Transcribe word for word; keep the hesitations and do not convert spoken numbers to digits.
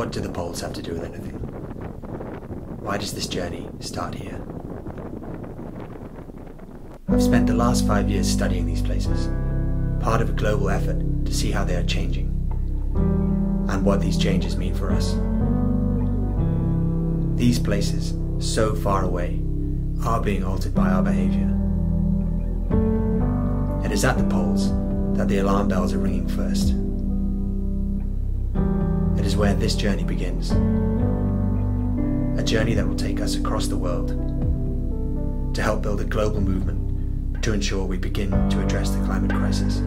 What do the poles have to do with anything? Why does this journey start here? I've spent the last five years studying these places, part of a global effort to see how they are changing, and what these changes mean for us. These places, so far away, are being altered by our behaviour. It is at the poles that the alarm bells are ringing first. It is where this journey begins. A journey that will take us across the world to help build a global movement to ensure we begin to address the climate crisis.